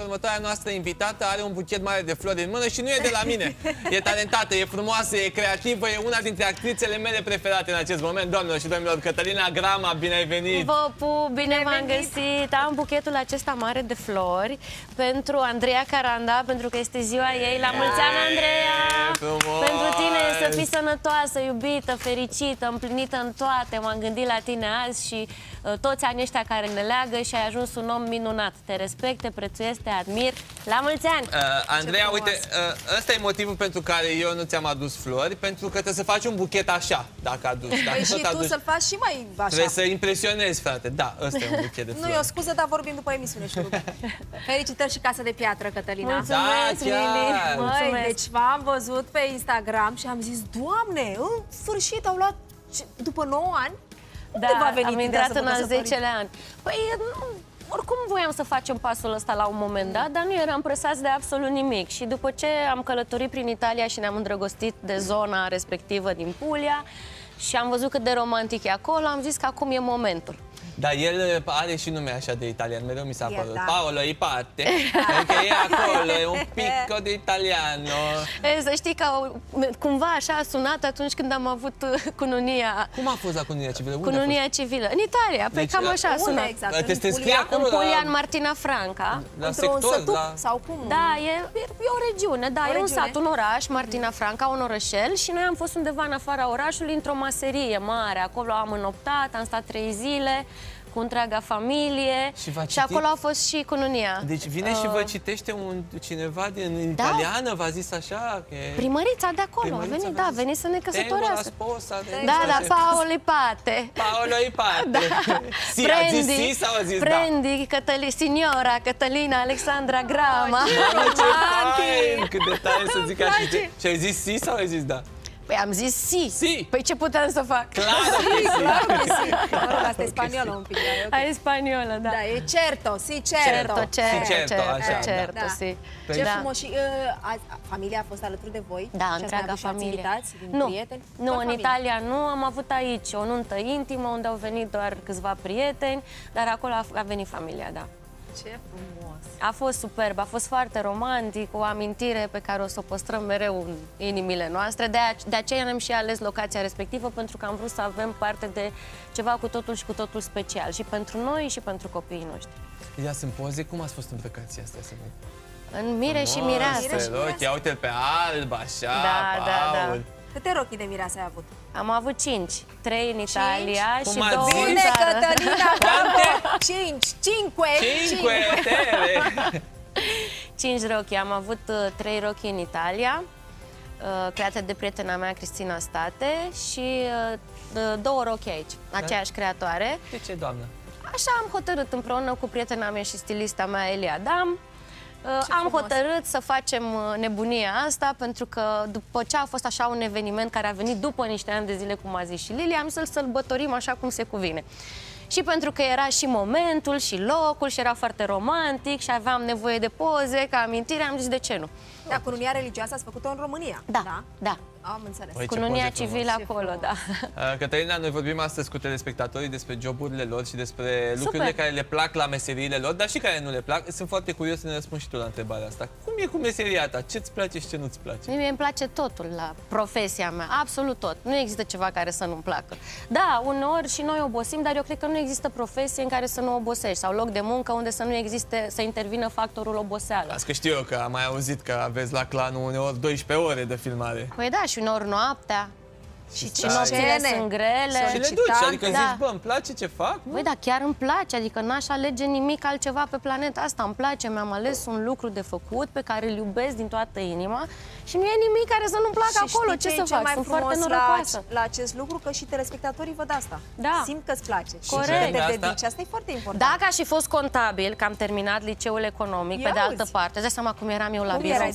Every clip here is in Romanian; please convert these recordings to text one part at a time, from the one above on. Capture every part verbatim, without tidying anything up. Următoarea noastră invitată are un buchet mare de flori în mână și nu e de la mine. E talentată, e frumoasă, e creativă, e una dintre actrițele mele preferate în acest moment. Doamnelor și domnilor, Cătălina Grama, bine ai venit! Vă pup, bine, bine v-am găsit! Am buchetul acesta mare de flori pentru Andreea Caranda, pentru că este ziua ei. La mulți ani, Andreea! Pentru tine, să fii sănătoasă, iubită, fericită, împlinită în toate. M-am gândit la tine azi și uh, toți anii ăștia care ne leagă și ai ajuns un om minunat. Te respecte, prețuiește, te admir. La mulți ani! Uh, Andreea, uite, uh, ăsta e motivul pentru care eu nu ți-am adus flori, pentru că trebuie să faci un buchet așa, dacă aduci. Dacă și tu să-l faci și mai așa. Trebuie să impresionezi, frate. Da, ăsta e un buchet de flori. Nu, e o scuză, dar vorbim după emisiune și lucruri. Felicitări și Casa de Piatră, Cătălina. Mulțumesc, da, Lili. Măi, deci v-am văzut pe Instagram și am zis, Doamne, în sfârșit au luat, după nouă ani, da, unde va veni? Am intrat în al zecelea an. Păi, nu... Oricum voiam să facem pasul ăsta la un moment dat, dar nu eram presați de absolut nimic. Și după ce am călătorit prin Italia și ne-am îndrăgostit de zona respectivă din Puglia și am văzut cât de romantic e acolo, am zis că acum e momentul. Dar el are și nume așa de italian, mereu mi s-a părut. Da. Paolo Ipate, pentru că e acolo, e un pic de italiano. E, să știi că cumva așa a sunat atunci când am avut cununia. Cum a fost la cununia civilă? Cununia civilă. În Italia, pe deci, cam așa a sunat. Exact, te te scrie acolo, în Puglia, în Martina Franca. La sector, da? Sau cum? Da, e, e o regiune, da, o e regiune. Un sat, un oraș, Martina Franca, un orășel. Și noi am fost undeva în afara orașului, într-o maserie mare. Acolo am înoptat, am stat trei zile. Cu întreaga familie și, și acolo a fost și cununia. Deci vine uh... și vă citește un, cineva din da. Italiană, v-a zis așa? Că... Primărița de acolo, primărița a venit, da, a venit să ne căsătorească. Da, da, Paul Ipate. Paolo Ipate. Da. Si, Brandy, a zis si sau a zis Brandy, da? Cătăli, signora, Cătălina, Alexandra Grama. Mamă, ce fain! Cât de tare să zic așa. Și ai zis si sau ai zis da? Păi am zis si. si. Păi ce puteam să fac? Claro si, si. Claro că si. Mă rog, asta e spaniolă un pic. Da, e spaniolă, da. Da, e certo, si certo. Certo, certo, si certo, așa, certo, da. Si. Ce da. Frumos și uh, a, familia a fost alături de voi? Da, și întreaga familie. Din nu, prieteni? Nu, în familie. Italia nu. Am avut aici o nuntă intimă unde au venit doar câțiva prieteni, dar acolo a, a venit familia, da. Ce frumos! A fost superb, a fost foarte romantic, o amintire pe care o să o păstrăm mereu în inimile noastre. De, ace de aceea ne-am și ales locația respectivă, pentru că am vrut să avem parte de ceva cu totul și cu totul special. Și pentru noi și pentru copiii noștri. Ia sunt poze, cum ați fost îmbrăcați astea să văd? În mire frumos, și mireasă. Ia uite pe alb, așa, da, da, da. Câte rochii de mireasă ai avut? Am avut cinci. Trei în Italia cinci? Și două în țară. Cătălina, cinci! Cinque! Cinque! Cinque. Cinci rochii. Am avut uh, trei rochii în Italia, uh, create de prietena mea, Cristina State, și uh, două rochii aici, aceeași creatoare. De ce, doamnă? Așa am hotărât împreună cu prietena mea și stilista mea, Eliadam. Ce am frumos. Hotărât să facem nebunia asta, pentru că după ce a fost așa un eveniment care a venit după niște ani de zile, cum a zis și Lili, am să-l sărbătorim așa cum se cuvine. Și pentru că era și momentul, și locul, și era foarte romantic, și aveam nevoie de poze, ca amintire, am zis de ce nu. Da, cununia religioasă ați făcut-o în România. Da, da. Da. Am înțeles. Păi, cununia civilă acolo, da. Cătălina, noi vorbim astăzi cu telespectatorii despre joburile lor și despre super. Lucrurile care le plac la meseriile lor, dar și care nu le plac. Sunt foarte curios să ne răspunzi și tu la întrebarea asta. Cum e cu meseria ta? Ce-ți place și ce nu-ți place? Mie îmi place totul la profesia mea, absolut tot. Nu există ceva care să nu-mi placă. Da, uneori și noi obosim, dar eu cred că nu există profesie în care să nu obosești sau loc de muncă unde să nu existe, să intervină factorul oboseală. Las că știu eu că am mai auzit că aveți la clanul uneori douăsprezece ore de filmare. Păi da, și uneori noaptea. Și ce nopțile sunt grele. Și le duci, adică da. Zici, bă, îmi place ce fac? Băi, da, chiar îmi place, adică n-aș alege nimic altceva pe planeta asta. Îmi place, mi-am ales un lucru de făcut pe care îl iubesc din toată inima și nu e nimic care să nu-mi placă acolo. Ce să fac? Sunt foarte norocoasă la acest lucru, că și telespectatorii văd asta. Da. Simt că-ți place. Corect. Te dedici, asta e foarte important. Dacă aș fi fost contabil, că am terminat liceul economic, pe de altă parte, îți dai seama cum eram eu la birou.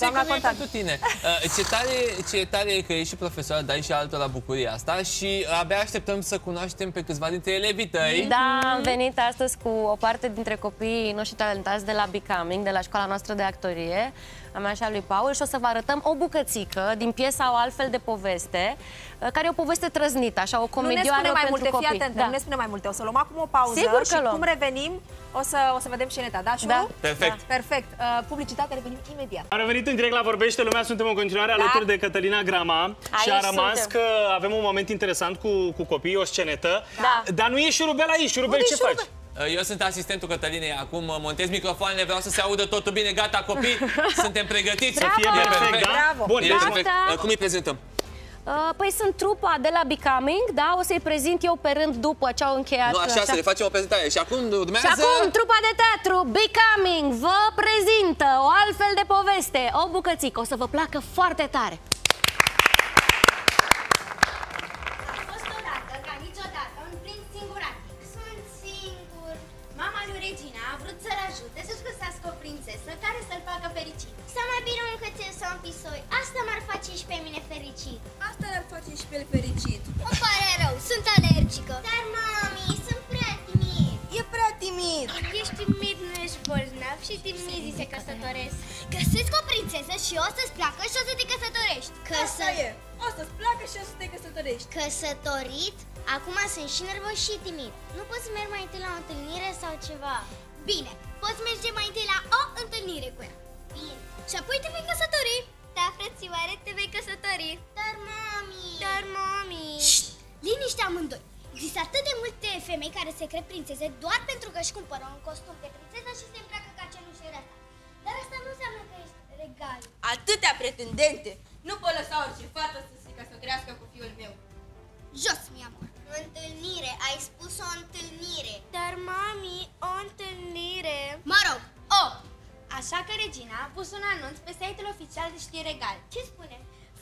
Ce tare e că ești și profesoară, dar și altora bucuria asta și abia așteptăm să cunoaștem pe câțiva dintre elevii tăi. Da, am venit astăzi cu o parte dintre copiii noștri talentați de la Becoming, de la școala noastră de actorie, a mea și a lui Paul, și o să vă arătăm o bucățică din piesa O altfel de poveste, care e o poveste trăznită, așa, o comedioară pentru copii. Nu ne spune mai multe, fii atentă, nu ne spune mai multe. O să luăm acum o pauză și cum revenim, O să, o să vedem și neta, da? Da. Perfect. Da. Perfect. Uh, publicitatea, revenim imediat. Am revenit în direct la Vorbește Lumea, suntem în continuare da. alături de Cătălina Grama. Aici și a rămas suntem. Că avem un moment interesant cu, cu copiii, o scenetă. Da. Dar nu e șurubel aici, șurubel ce șurubel? faci? Eu sunt asistentul Cătălinei, acum montez microfoanele, vreau să se audă totul bine, gata copii, suntem pregătiți. Bravo! Să fie perfect, da? Bravo. Bun, e perfect. Cum îi prezentăm? Păi sunt trupa de la Becoming, da? O să-i prezint eu pe rând după ce au încheiat. Nu, așa, așa, să le facem o prezentare. Și acum urmează... Și acum trupa de teatru Becoming vă prezintă o altfel de poveste, o bucățică. O să vă placă foarte tare. Găsesc o prințesă și o să-ți placă și o să te căsătorești. Căsă... Asta e. O să-ți placă și o să te căsătorești. Căsătorit? Acum sunt și nervos și timid. Nu pot să merg mai întâi la o întâlnire sau ceva? Bine, poți merge mai întâi la o întâlnire cu ea. Bine. Și apoi te vei căsători. Da, frățioare, te vei căsători. Dar, mami. Dar, mami. Șt! Liniște amândoi. Există atât de multe femei care se cred prințese doar pentru că își cumpără un costum de prințesă și se-mi placă ca cenușerea ta. Dar asta nu înseamnă că ești regal. Atâtea pretendente! Nu pot lăsa orice fată să se căsătorească cu fiul meu. Jos, mi amor! Întâlnire, ai spus o întâlnire. Dar, mami, o întâlnire... Mă rog, o! Așa că regina a pus un anunț pe site-ul oficial de știri regal. Ce spune?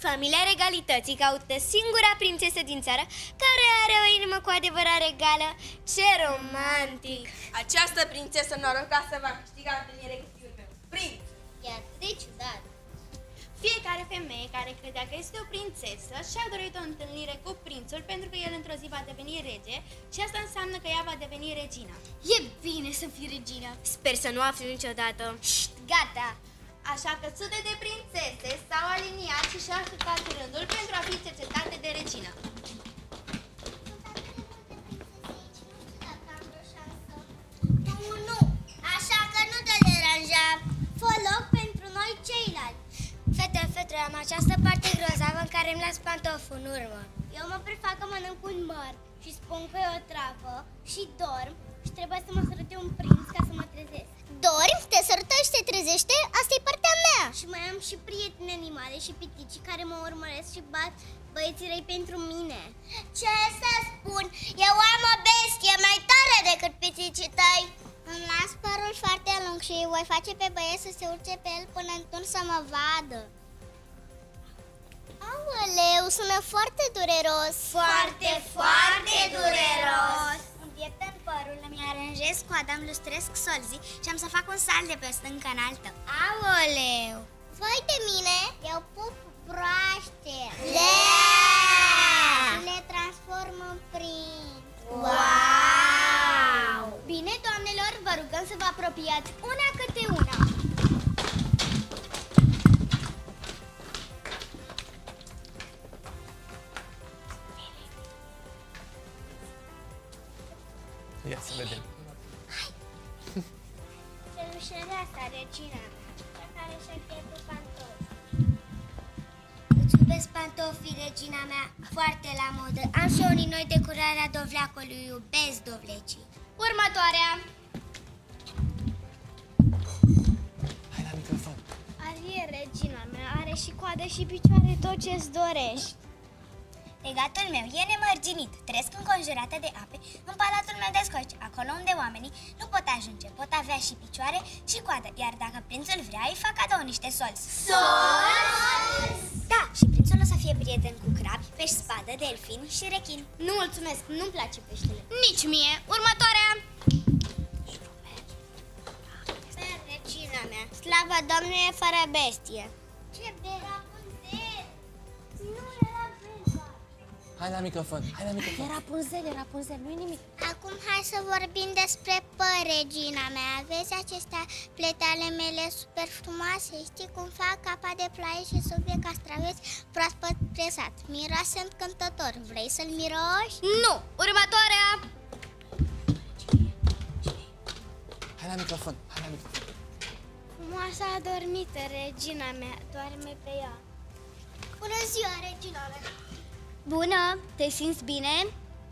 Familia regalității caută singura prințesă din țară care are o inimă cu adevărat regală. Ce romantic! Această prințesă norocoasă va câștiga întâlnire cu fiul meu. Prinț! E atât de ciudat! Fiecare femeie care credea că este o prințesă și-a dorit o întâlnire cu prințul pentru că el într-o zi va deveni rege și asta înseamnă că ea va deveni regina. E bine să fii regina! Sper să nu afli niciodată! Șt, gata! Așa că sute de prințese s-au aliniat și și-au așteptat rândul pentru a fi cercetate de regină. Nu, nu, așa că nu te deranja. Fă loc pentru noi ceilalți. Fete, fete, am această parte grozavă în care îmi las pantoful în urmă. Eu mă prefac că mănânc un măr și spun că e o travă și dorm și trebuie să mă sărute un prinț ca să mă trezesc. Dormi, te sărutăști, te trezește, asta e partea mea. Și mai am și prieteni animale și pitici care mă urmăresc și bat băieții răi pentru mine. Ce să spun, eu am o bestie mai tare decât piticii tăi. Îmi las părul foarte lung și îi voi face pe băieți să se urce pe el până întun să mă vadă. Aoleu, sună foarte dureros. Foarte, foarte dureros. Pieptăn părul, îmi aranjez coada, îmi lustresc solzii și am să fac un salt de pe o stâncă în altă. Aoleu! Vai de mine! Eu pup broaște! Leaa! Ne transform în prinț! Wow! Bine, doamnelor, vă rugăm să vă apropiați una câte una. Ia să vedem. Hai! Cenușerea asta, regina mea, cea care și-a pierdut pantofi. Îți iubesc pantofii, regina mea, foarte la modă. Am și eu ninoi de curarea dovleacului, iubesc dovlecii. Următoarea! Hai la microfon. Arie, regina mea, are și coadă și picioare, tot ce-ți dorești. Legatul meu e nemărginit, trăiesc înconjurată de ape, în palatul meu de scoci, acolo unde oamenii nu pot ajunge, pot avea și picioare și coadă, iar dacă prințul vrea, îi fac cadou niște solzi. Solzi? Da, și prințul o să fie prieten cu crabi, pești spadă, delfini și rechin. Nu mulțumesc, nu-mi place peștele. Nici mie. Următoarea! Regina mea, slava Domnului e fără bestie. Ce bestie? Hai la microfon, hai la microfon. Era Rapunzel, era Rapunzel, nu-i nimic. Acum hai să vorbim despre păr, regina mea. Aveți acestea pletale mele super frumoase. Știi cum fac capa de ploaie și subie castraveți proaspăt presat. Miroase încântător. Vrei să-l miroși? Nu! Următoarea! la microfon, hai la microfon. Moasa adormită, regina mea, doarme pe ea. Bună ziua, regina mea. Bună, te simți bine?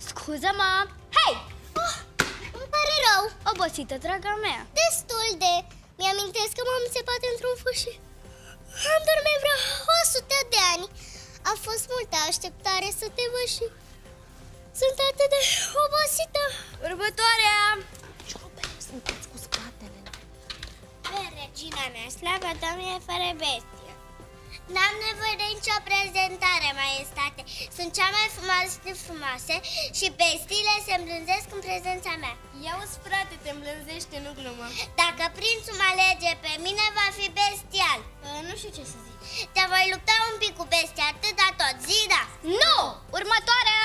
Scuză-mă! Hei! Oh, îmi pare rău! Obosită, draga mea. Destul de... Mi-amintesc că m-am înțepat într-un fâșit. Am dormit vreo o sută de ani. A fost multă așteptare să te văd și... sunt atât de obosită. Următoarea! Sunteți cu spatele. Bă, regina mea, slava Doamnei fără bestie. N-am nevoie de nicio prezentare, maestate. Sunt cea mai frumoasă de frumoase și bestiile se îmblânzesc în prezența mea. Ia-uzi, frate, te îmblânzește, nu glumă. Dacă prințul mă alege pe mine, va fi bestial. uh, Nu știu ce să zic. Te voi lupta un pic cu bestia, atâta tot, Zida. Nu! Următoarea!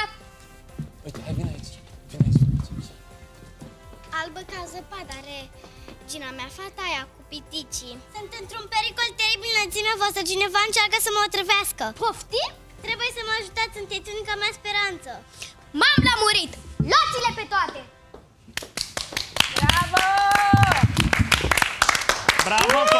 Uite, hai, vine aici. Vine aici. Albă ca zăpada, regina mea, fata aia cu piticii. Sunt într-un pericol teribil, ține-vă, să cineva încearcă să mă otrăvească. Poftim? Trebuie să mă ajutați, sunteți unica mea speranță. M-am lămurit! Luați-le pe toate! Bravo! Bravo,